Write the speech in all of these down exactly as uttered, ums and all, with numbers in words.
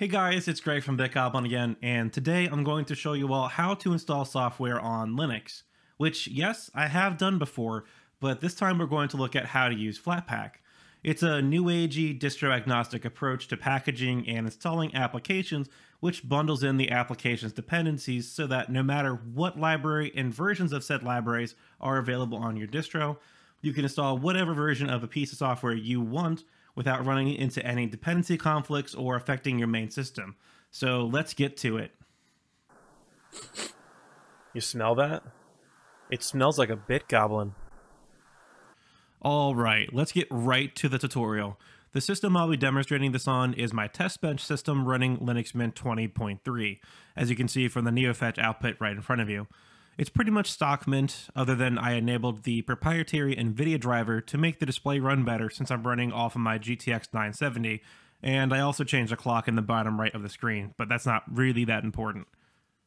Hey guys, it's Greg from Bit Goblin again, and today I'm going to show you all how to install software on Linux, which yes, I have done before, but this time we're going to look at how to use Flatpak. It's a new agey, distro-agnostic approach to packaging and installing applications, which bundles in the application's dependencies so that no matter what library and versions of said libraries are available on your distro, you can install whatever version of a piece of software you want without running into any dependency conflicts or affecting your main system. So let's get to it. You smell that? It smells like a Bit Goblin. All right, let's get right to the tutorial. The system I'll be demonstrating this on is my test bench system running Linux Mint twenty point three, as you can see from the NeoFetch output right in front of you. It's pretty much stock Mint, other than I enabled the proprietary NVIDIA driver to make the display run better since I'm running off of my G T X nine seventy, and I also changed the clock in the bottom right of the screen, but that's not really that important.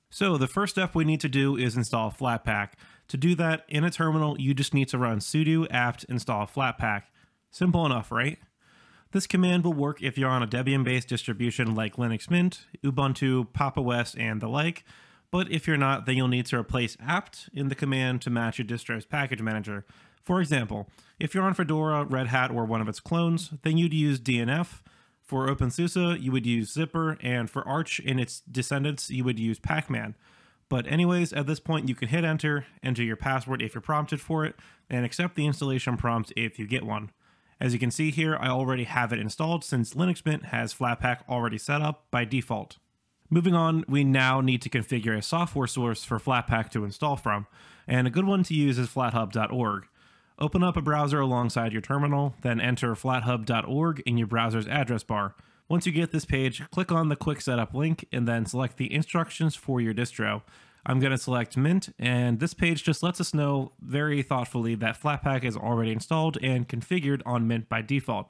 So the first step we need to do is install Flatpak. To do that, in a terminal, you just need to run sudo apt install Flatpak. Simple enough, right? This command will work if you're on a Debian-based distribution like Linux Mint, Ubuntu, Pop!_OS, and the like. But if you're not, then you'll need to replace apt in the command to match your distro's package manager. For example, if you're on Fedora, Red Hat, or one of its clones, then you'd use D N F. For OpenSUSE, you would use zypper, and for Arch and its descendants, you would use pacman. But anyways, at this point, you can hit enter, enter your password if you're prompted for it, and accept the installation prompt if you get one. As you can see here, I already have it installed since Linux Mint has Flatpak already set up by default. Moving on, we now need to configure a software source for Flatpak to install from, and a good one to use is flathub dot org. Open up a browser alongside your terminal, then enter flathub dot org in your browser's address bar. Once you get this page, click on the quick setup link and then select the instructions for your distro. I'm going to select Mint, and this page just lets us know very thoughtfully that Flatpak is already installed and configured on Mint by default.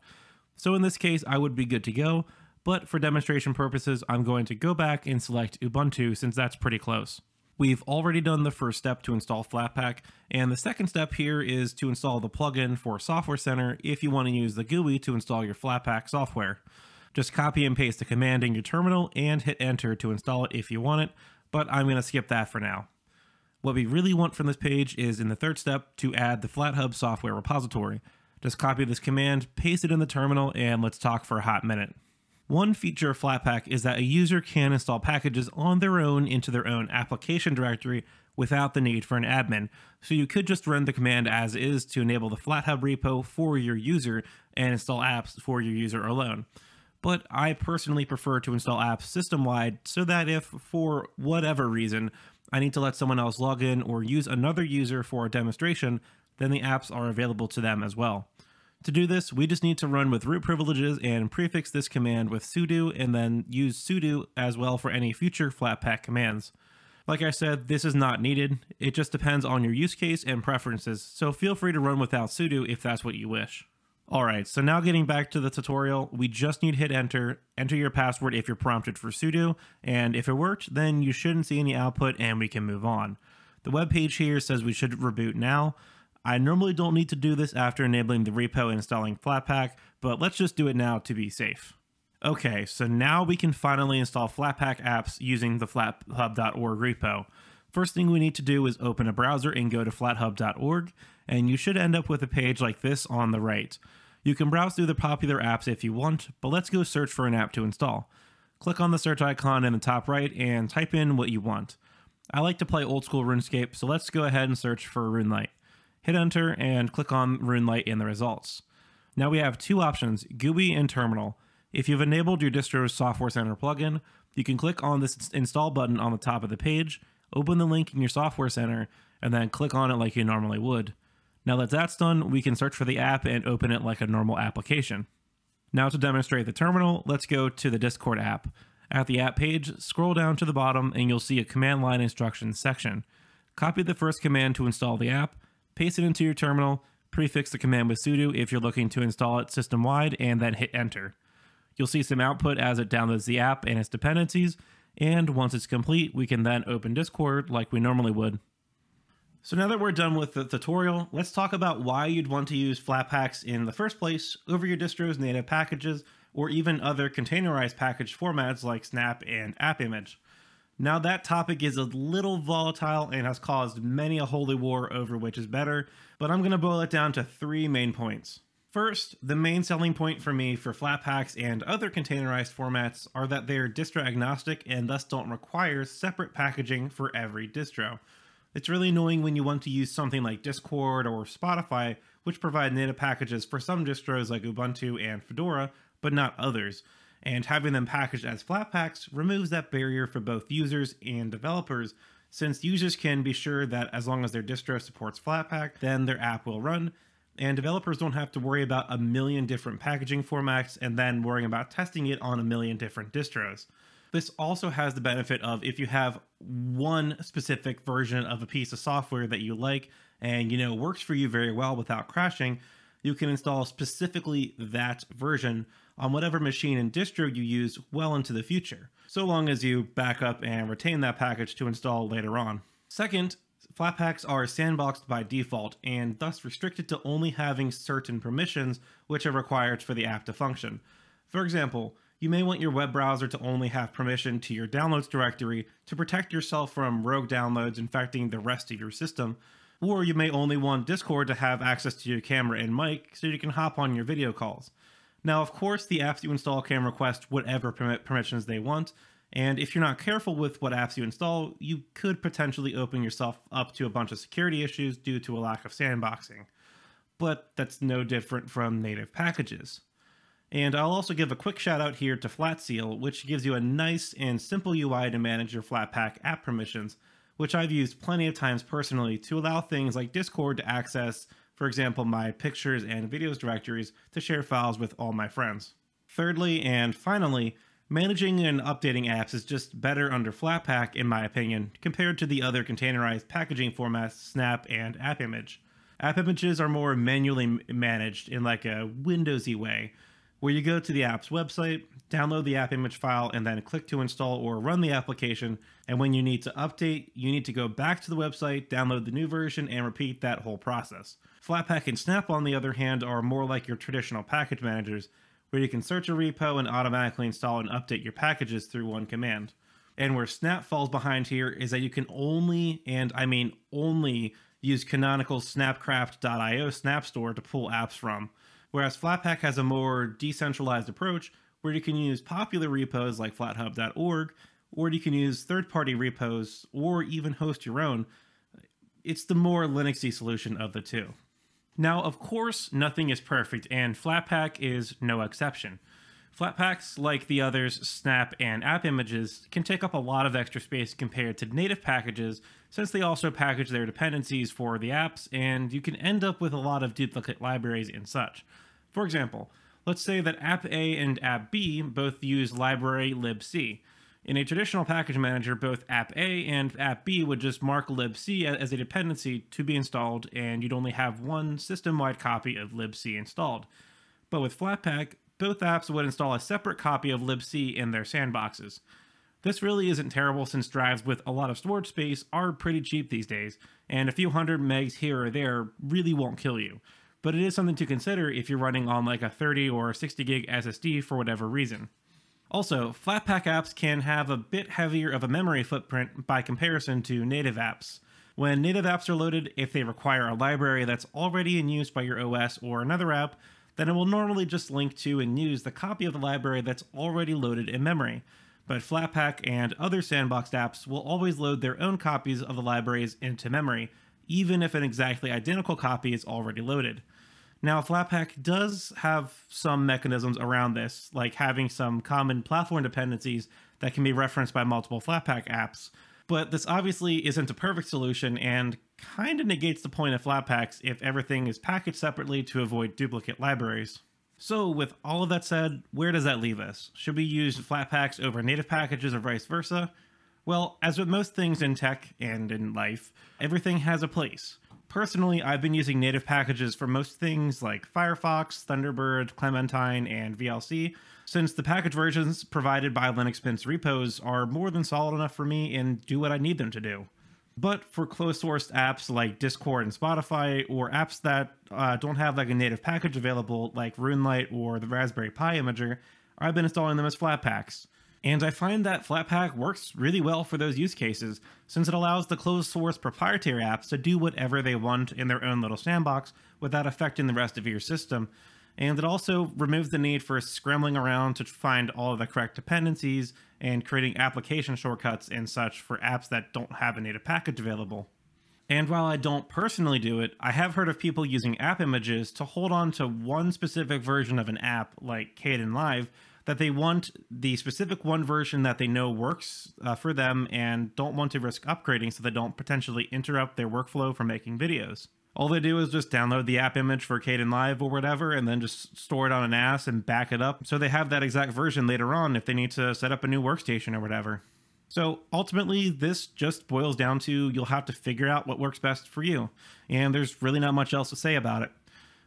So in this case, I would be good to go. But for demonstration purposes, I'm going to go back and select Ubuntu since that's pretty close. We've already done the first step to install Flatpak, and the second step here is to install the plugin for Software Center if you want to use the G U I to install your Flatpak software. Just copy and paste the command in your terminal and hit enter to install it if you want it, but I'm going to skip that for now. What we really want from this page is in the third step to add the FlatHub software repository. Just copy this command, paste it in the terminal, and let's talk for a hot minute. One feature of Flatpak is that a user can install packages on their own into their own application directory without the need for an admin, so you could just run the command as is to enable the FlatHub repo for your user and install apps for your user alone. But I personally prefer to install apps system-wide so that if, for whatever reason, I need to let someone else log in or use another user for a demonstration, then the apps are available to them as well. To do this, we just need to run with root privileges and prefix this command with sudo and then use sudo as well for any future Flatpak commands. Like I said, this is not needed. It just depends on your use case and preferences, so feel free to run without sudo if that's what you wish. Alright, so now getting back to the tutorial, we just need to hit enter, enter your password if you're prompted for sudo, and if it worked, then you shouldn't see any output and we can move on. The webpage here says we should reboot now. I normally don't need to do this after enabling the repo and installing Flatpak, but let's just do it now to be safe. Okay, so now we can finally install Flatpak apps using the flathub dot org repo. First thing we need to do is open a browser and go to flathub dot org, and you should end up with a page like this on the right. You can browse through the popular apps if you want, but let's go search for an app to install. Click on the search icon in the top right and type in what you want. I like to play old school RuneScape, so let's go ahead and search for RuneLite. Hit enter and click on RuneLite in the results. Now we have two options, G U I and Terminal. If you've enabled your distro's Software Center plugin, you can click on this install button on the top of the page, open the link in your Software Center, and then click on it like you normally would. Now that that's done, we can search for the app and open it like a normal application. Now to demonstrate the terminal, let's go to the Discord app. At the app page, scroll down to the bottom and you'll see a command line instructions section. Copy the first command to install the app, paste it into your terminal, prefix the command with sudo if you're looking to install it system-wide, and then hit enter. You'll see some output as it downloads the app and its dependencies, and once it's complete, we can then open Discord like we normally would. So now that we're done with the tutorial, let's talk about why you'd want to use Flatpaks in the first place over your distro's native packages or even other containerized package formats like Snap and AppImage. Now that topic is a little volatile and has caused many a holy war over which is better, but I'm going to boil it down to three main points. First, the main selling point for me for Flatpaks and other containerized formats are that they're distro agnostic and thus don't require separate packaging for every distro. It's really annoying when you want to use something like Discord or Spotify, which provide native packages for some distros like Ubuntu and Fedora, but not others. And having them packaged as Flatpaks removes that barrier for both users and developers, since users can be sure that as long as their distro supports Flatpak, then their app will run, and developers don't have to worry about a million different packaging formats and then worrying about testing it on a million different distros. This also has the benefit of if you have one specific version of a piece of software that you like and you know works for you very well without crashing, you can install specifically that version on whatever machine and distro you use well into the future, so long as you back up and retain that package to install later on. Second, Flatpaks are sandboxed by default and thus restricted to only having certain permissions which are required for the app to function. For example, you may want your web browser to only have permission to your downloads directory to protect yourself from rogue downloads infecting the rest of your system, or you may only want Discord to have access to your camera and mic so you can hop on your video calls. Now, of course, the apps you install can request whatever permit permissions they want, and if you're not careful with what apps you install, you could potentially open yourself up to a bunch of security issues due to a lack of sandboxing. But that's no different from native packages. And I'll also give a quick shout out here to FlatSeal, which gives you a nice and simple U I to manage your Flatpak app permissions, which I've used plenty of times personally to allow things like Discord to access, for example, my pictures and videos directories to share files with all my friends. Thirdly, and finally, managing and updating apps is just better under Flatpak, in my opinion, compared to the other containerized packaging formats, Snap and AppImage. App images are more manually managed in like a Windowsy way, where you go to the app's website, download the app image file, and then click to install or run the application. And when you need to update, you need to go back to the website, download the new version, and repeat that whole process. Flatpak and Snap, on the other hand, are more like your traditional package managers, where you can search a repo and automatically install and update your packages through one command. And where Snap falls behind here is that you can only, and I mean only, use Canonical Snapcraft dot i o Snap Store to pull apps from. Whereas Flatpak has a more decentralized approach where you can use popular repos like flathub dot org, or you can use third-party repos or even host your own. It's the more Linuxy solution of the two. Now, of course, nothing is perfect, and Flatpak is no exception. Flatpaks, like the others, Snap and app images, can take up a lot of extra space compared to native packages, since they also package their dependencies for the apps, and you can end up with a lot of duplicate libraries and such. For example, let's say that app A and app B both use library libc. In a traditional package manager, both app A and app B would just mark libc as a dependency to be installed, and you'd only have one system-wide copy of libc installed. But with Flatpak, both apps would install a separate copy of libc in their sandboxes. This really isn't terrible, since drives with a lot of storage space are pretty cheap these days, and a few hundred megs here or there really won't kill you. But it is something to consider if you're running on like a thirty or sixty gig S S D for whatever reason. Also, Flatpak apps can have a bit heavier of a memory footprint by comparison to native apps. When native apps are loaded, if they require a library that's already in use by your O S or another app, then it will normally just link to and use the copy of the library that's already loaded in memory. But Flatpak and other sandboxed apps will always load their own copies of the libraries into memory, even if an exactly identical copy is already loaded. Now, Flatpak does have some mechanisms around this, like having some common platform dependencies that can be referenced by multiple Flatpak apps, but this obviously isn't a perfect solution and kind of negates the point of Flatpaks if everything is packaged separately to avoid duplicate libraries. So with all of that said, where does that leave us? Should we use Flatpaks over native packages or vice versa? Well, as with most things in tech and in life, everything has a place. Personally, I've been using native packages for most things like Firefox, Thunderbird, Clementine, and V L C, since the package versions provided by Linux Mint's repos are more than solid enough for me and do what I need them to do. But for closed-sourced apps like Discord and Spotify, or apps that uh, don't have like a native package available like RuneLite or the Raspberry Pi Imager, I've been installing them as Flatpaks. And I find that Flatpak works really well for those use cases, since it allows the closed source proprietary apps to do whatever they want in their own little sandbox without affecting the rest of your system. And it also removes the need for scrambling around to find all of the correct dependencies and creating application shortcuts and such for apps that don't have a native package available. And while I don't personally do it, I have heard of people using app images to hold on to one specific version of an app, like Kdenlive, that they want the specific one version that they know works uh, for them and don't want to risk upgrading so they don't potentially interrupt their workflow for making videos. All they do is just download the app image for Kdenlive or whatever and then just store it on a N A S and back it up so they have that exact version later on if they need to set up a new workstation or whatever. So ultimately, this just boils down to you'll have to figure out what works best for you, and there's really not much else to say about it.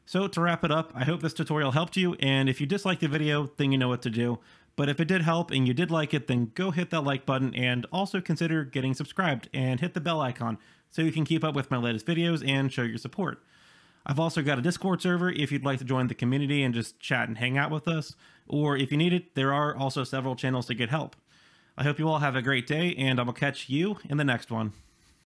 So to wrap it up, I hope this tutorial helped you, and if you disliked the video, then you know what to do. But if it did help and you did like it, then go hit that like button and also consider getting subscribed and hit the bell icon so you can keep up with my latest videos and show your support. I've also got a Discord server if you'd like to join the community and just chat and hang out with us, or if you need it, there are also several channels to get help. I hope you all have a great day, and I will catch you in the next one.